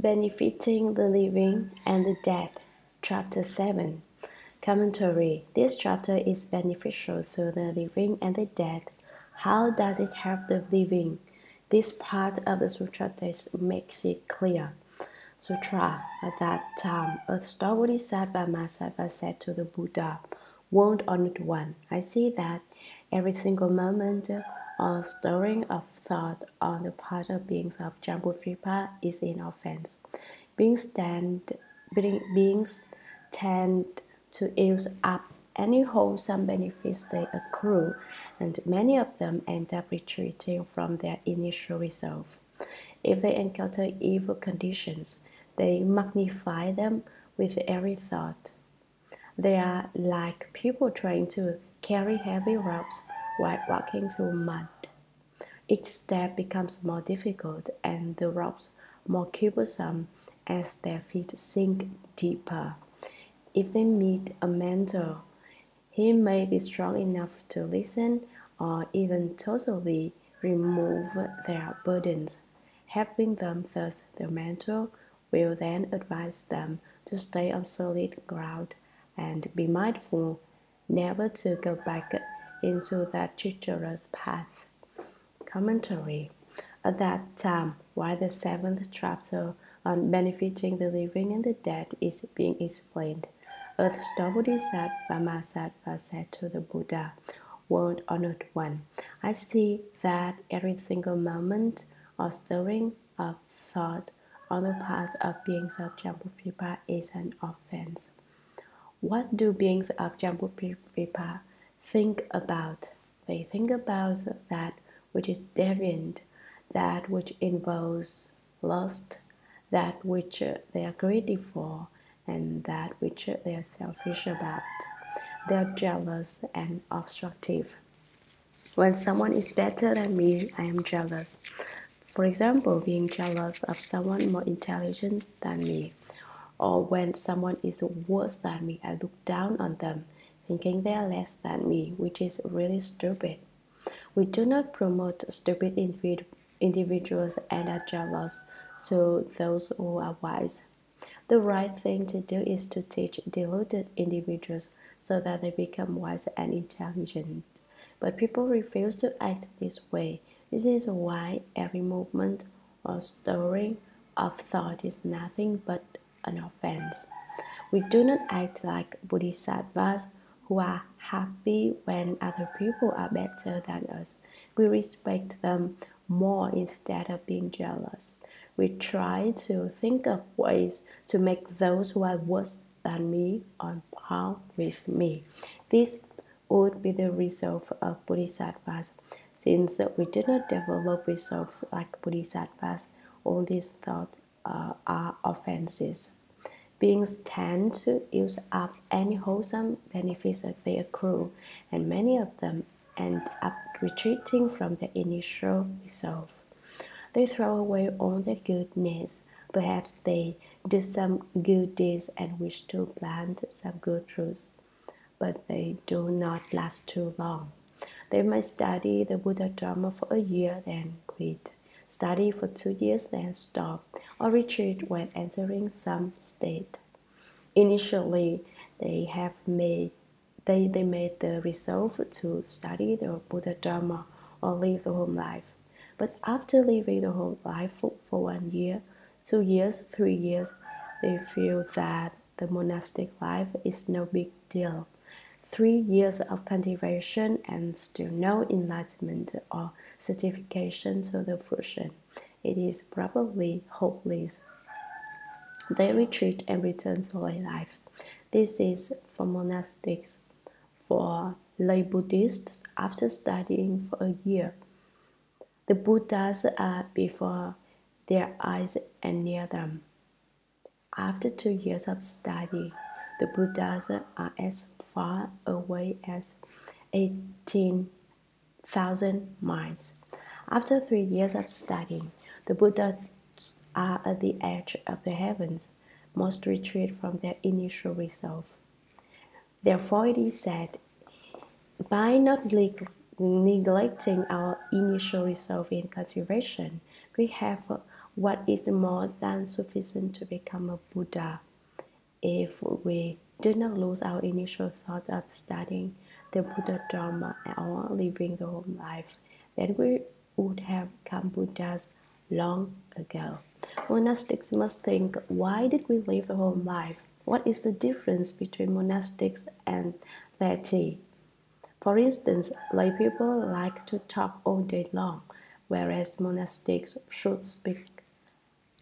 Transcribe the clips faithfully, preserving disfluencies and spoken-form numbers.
Benefiting the Living and the Dead, Chapter seven. Commentary. This chapter is beneficial to the living and the dead. How does it help the living? This part of the sutra text makes it clear. Sutra. At that time, Earth Store Bodhisattva Mahasattva said to the Buddha, "World Honored One, I see that every single moment or stirring of thought on the part of beings of Jambudvīpa is an offense. Beings stand, beings tend to use up any wholesome benefits they accrue, and many of them end up retreating from their initial resolve. If they encounter evil conditions, they magnify them with every thought. They are like people trying to carry heavy ropes while walking through mud. Each step becomes more difficult and the ropes more cumbersome as their feet sink deeper. If they meet a mentor, he may be strong enough to listen or even totally remove their burdens. Helping them thus, the mentor will then advise them to stay on solid ground and be mindful never to go back into that treacherous path." Commentary. At that time, while the seventh chapter on benefiting the living and the dead is being explained, Earth Store Bodhisattva Mahasattva said to the Buddha, "World Honored One, I see that every single moment or stirring of thought on the part of beings of Jambudvīpa is an offense. What do beings of Jambudvīpa think about? They think about that which is deviant, that which involves lust, that which they are greedy for, and that which they are selfish about. They are jealous and obstructive. When someone is better than me, I am jealous. For example, being jealous of someone more intelligent than me. Or when someone is worse than me, I look down on them, thinking they are less than me, which is really stupid. We do not promote stupid individ individuals and are jealous, so those who are wise. The right thing to do is to teach deluded individuals so that they become wise and intelligent. But people refuse to act this way. This is why every movement or stirring of thought is nothing but an offense. We do not act like bodhisattvas who are happy when other people are better than us. We respect them more instead of being jealous. We try to think of ways to make those who are worse than me on par with me. This would be the resolve of bodhisattvas. Since we do not develop resolves like bodhisattvas, all these thoughts uh, are offenses. Beings tend to use up any wholesome benefits that they accrue, and many of them end up retreating from their initial resolve. They throw away all their goodness. Perhaps they do some good deeds and wish to plant some good roots, but they do not last too long. They might study the Buddha Dharma for a year, then quit, study for two years, then stop, or retreat when entering some state. Initially, they have made they, they made the resolve to study the Buddha Dharma or live the home life. But after living the whole life for one year, two years, three years, they feel that the monastic life is no big deal. Three years of cultivation and still no enlightenment or certification to the fruition. It is probably hopeless. They retreat and return to lay life. This is for monastics. For lay Buddhists, after studying for a year, the Buddhas are before their eyes and near them. After two years of study, the Buddhas are as far away as eighteen thousand miles. After three years of studying, the Buddhas are at the edge of the heavens. Most retreat from their initial resolve. Therefore, it is said, by not neglecting our initial resolve in cultivation, we have what is more than sufficient to become a Buddha if we did not lose our initial thought of studying the Buddha Dharma or living the whole life, then we would have become Buddhas long ago. Monastics must think, why did we live the whole life? What is the difference between monastics and laity? For instance, lay people like to talk all day long, whereas monastics should speak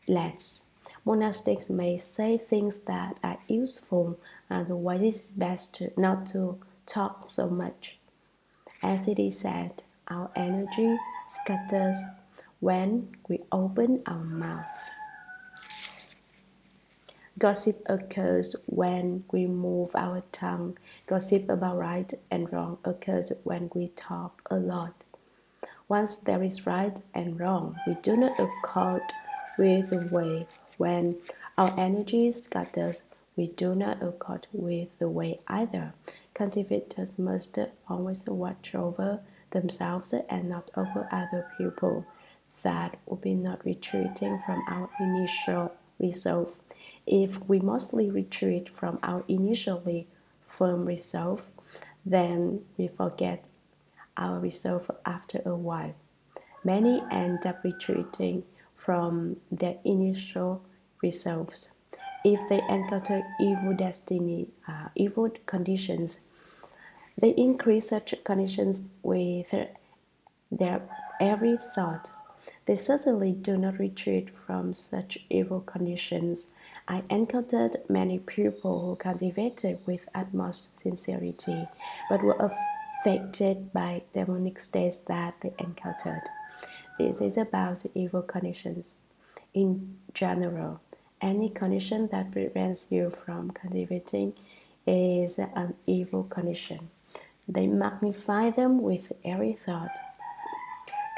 less. Monastics may say things that are useful, and why it is best to not to talk so much. As it is said, our energy scatters when we open our mouth. Gossip occurs when we move our tongue. Gossip about right and wrong occurs when we talk a lot. Once there is right and wrong, we do not accord with the way. When our energy scatters, we do not accord with the way either. Cultivators must always watch over themselves and not over other people. That would be not retreating from our initial resolve. If we mostly retreat from our initially firm resolve, then we forget our resolve after a while. Many end up retreating from their initial resolves. If they encounter evil destiny, uh, evil conditions, they increase such conditions with their every thought. They certainly do not retreat from such evil conditions. I encountered many people who cultivated with utmost sincerity, but were affected by demonic states that they encountered. This is about evil conditions. In general, any condition that prevents you from cultivating is an evil condition. They magnify them with every thought.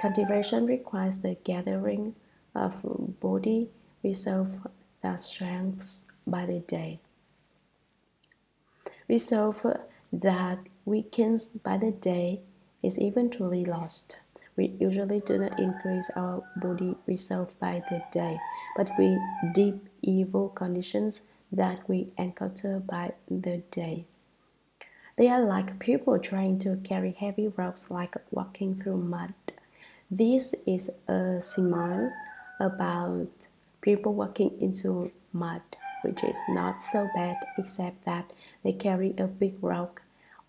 Cultivation requires the gathering of body resolve that strengthens by the day, resolve that weakens by the day is eventually lost. We usually do not increase our body resolve by the day, but we deep evil conditions that we encounter by the day. They are like people trying to carry heavy ropes, like walking through mud. This is a simile about people walking into mud, which is not so bad, except that they carry a big rock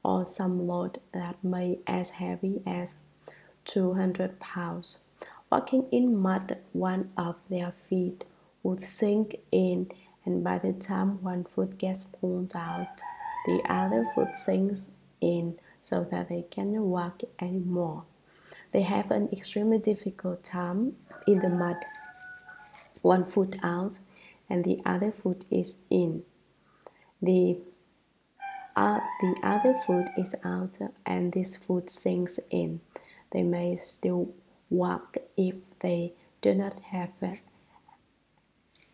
or some load that may be as heavy as two hundred pounds. Walking in mud, one of their feet would sink in, and by the time one foot gets pulled out, the other foot sinks in so that they cannot walk anymore. They have an extremely difficult time in the mud. One foot out and the other foot is in. The, uh, the other foot is out and this foot sinks in. They may still walk if they do not have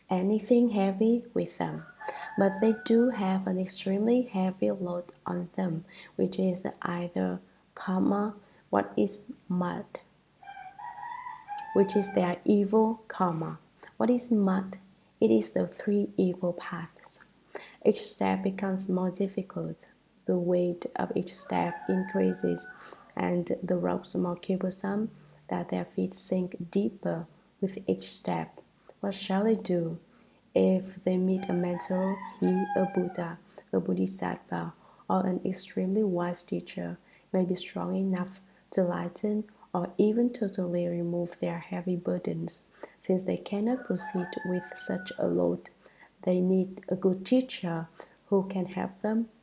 anything heavy with them. But they do have an extremely heavy load on them, which is either karma, what is mud, which is their evil karma. What is mud? It is the three evil paths. Each step becomes more difficult. The weight of each step increases, and the ropes more cumbersome, that their feet sink deeper with each step. What shall they do? If they meet a mentor, he, a Buddha, a Bodhisattva, or an extremely wise teacher, may be strong enough to lighten or even totally remove their heavy burdens. Since they cannot proceed with such a load, they need a good teacher who can help them